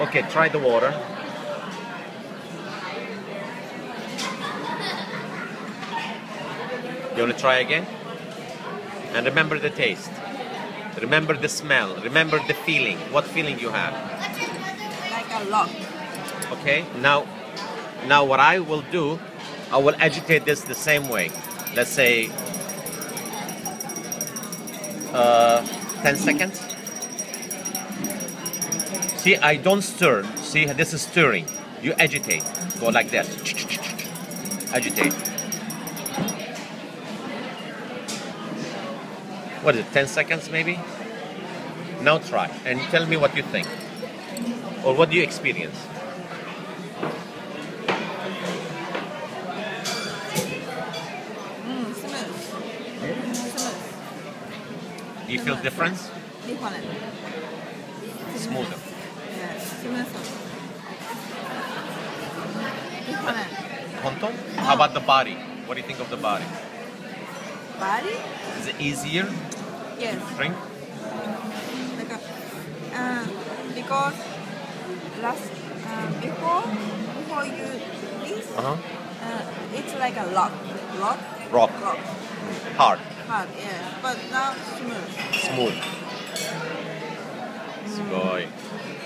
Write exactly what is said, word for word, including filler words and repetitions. Okay, try the water. You want to try again? And remember the taste. Remember the smell. Remember the feeling. What feeling you have? Like a lot. Okay, now, now what I will do, I will agitate this the same way. Let's say uh, ten seconds. See, I don't stir. See, this is stirring. You agitate. Go like that. Agitate. What is it, ten seconds maybe? Now try and tell me what you think. Or what do you experience? Mm, smooth. Smooth. Do you feel difference? Different. Smoother. How about the body? What do you think of the body? Body? Is it easier? Yes. To drink? Because, uh, because last uh, before before you this, uh-huh. uh, it's like a rock, rock, rock, rock. Hard. Hard, yes. But now smooth. Smooth. Mm.